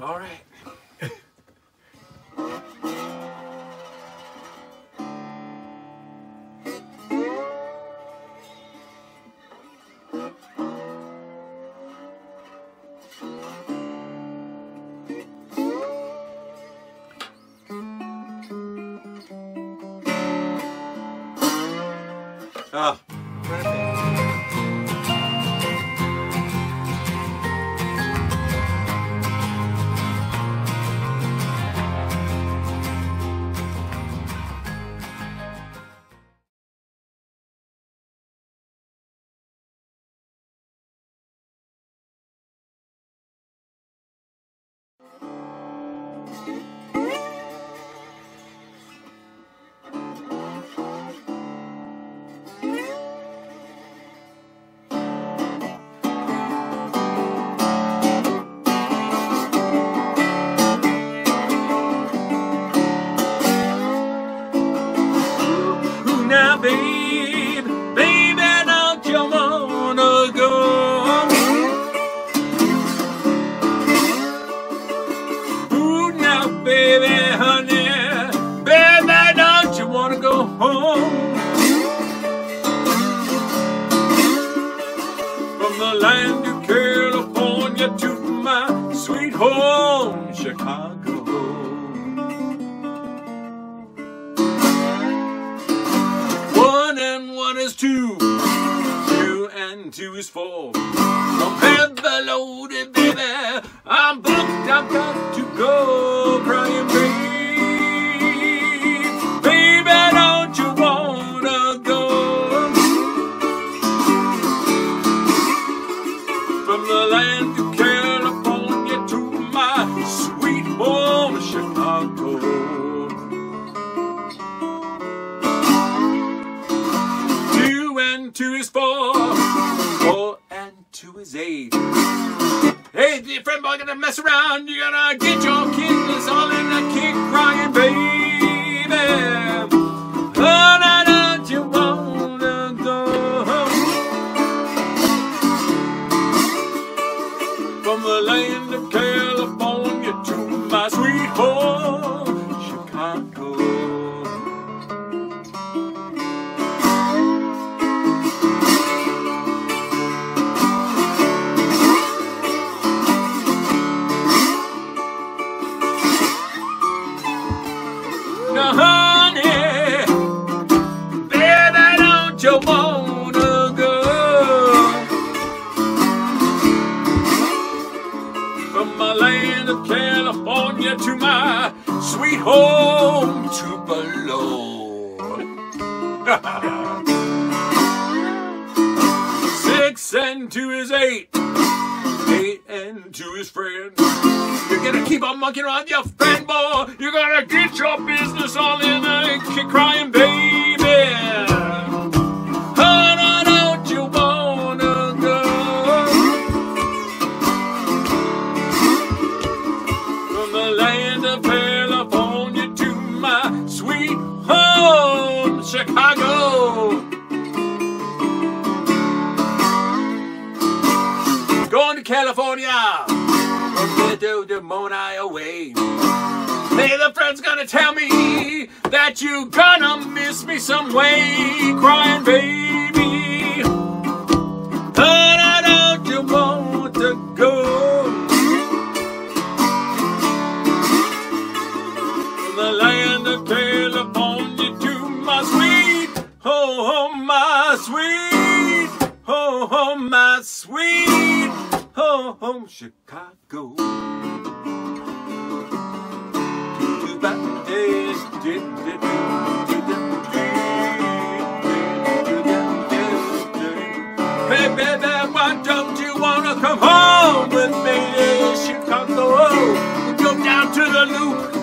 All right. Oh, perfect. Home, Chicago. One and one is two, two and two is four. I'm heavy loaded, baby. I'm booked, I've got to go. Crying babe, baby, don't you wanna go? From the land to two is four, four and two is eight. Hey, dear friend, boy, gonna mess around. You're gonna get your kid, it's all in the kid crying, baby. Oh, now don't you wanna go home? From the land of California to my sweet home, Chicago. California to my sweet home Tupelo. 6 and 2 is 8. 8 and 2 is friend. You're gonna keep on monkeying around with your friend, boy. You're gonna get your business all in and keep crying, baby. Chicago. Going to California, from to Des Moines away. Hey, the friend's gonna tell me that you gonna miss me some way. Crying baby, I don't you want to go? From the land of California to my sweet, oh, oh my sweet, oh, oh my sweet, oh, oh Chicago. Two bad days, baby, why don't you wanna come home with me, Chicago? Go down to the loop,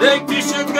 Lake Michigan.